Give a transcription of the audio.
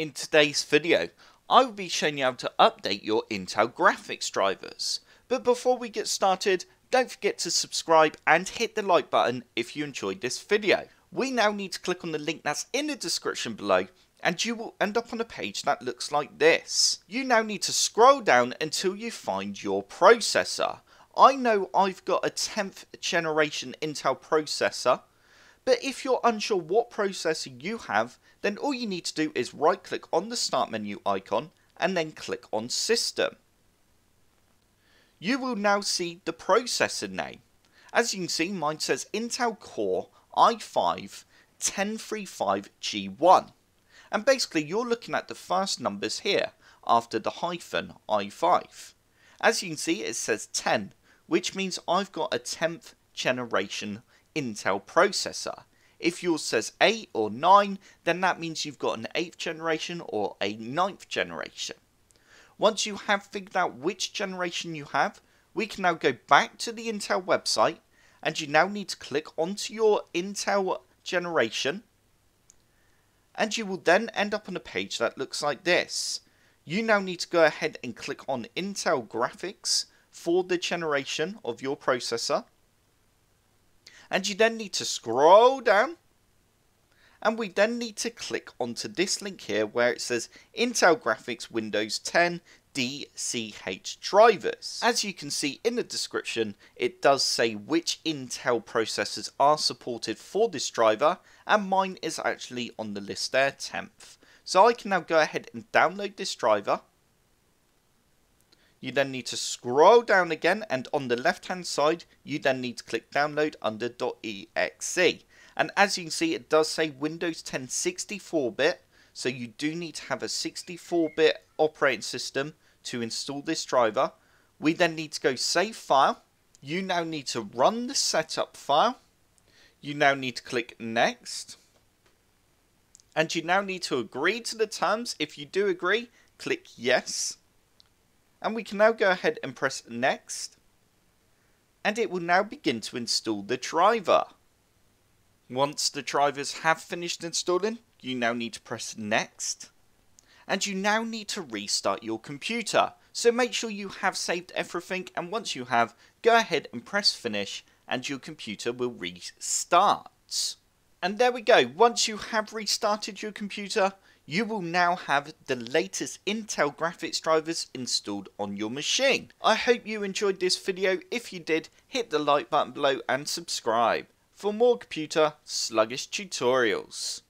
In today's video, I will be showing you how to update your Intel graphics drivers. But before we get started, don't forget to subscribe and hit the like button if you enjoyed this video. We now need to click on the link that's in the description below and you will end up on a page that looks like this. You now need to scroll down until you find your processor. I know I've got a 10th generation Intel processor. But if you're unsure what processor you have, then all you need to do is right click on the start menu icon and then click on system. You will now see the processor name. As you can see, mine says Intel Core i5 1035G1. And basically you're looking at the first numbers here after the hyphen i5. As you can see, it says 10, which means I've got a 10th generation Intel processor. If yours says 8 or 9, then that means you've got an 8th generation or a 9th generation. Once you have figured out which generation you have, we can now go back to the Intel website and you now need to click onto your Intel generation and you will then end up on a page that looks like this. You now need to go ahead and click on Intel Graphics for the generation of your processor. And you then need to scroll down and we then need to click onto this link here where it says Intel Graphics Windows 10 DCH drivers. As you can see in the description, it does say which Intel processors are supported for this driver, and mine is actually on the list there, 10th. So I can now go ahead and download this driver. You then need to scroll down again and on the left hand side you then need to click download under .exe, and as you can see it does say Windows 10 64-bit, so you do need to have a 64-bit operating system to install this driver. We then need to go save file. You now need to run the setup file. You now need to click next and you now need to agree to the terms. If you do agree, click yes. And we can now go ahead and press next. And it will now begin to install the driver. Once the drivers have finished installing, you now need to press next. And you now need to restart your computer. So make sure you have saved everything, and once you have, go ahead and press finish and your computer will restart. And there we go. Once you have restarted your computer, you will now have the latest Intel graphics drivers installed on your machine. I hope you enjoyed this video. If you did, hit the like button below and subscribe for more computer sluggish tutorials.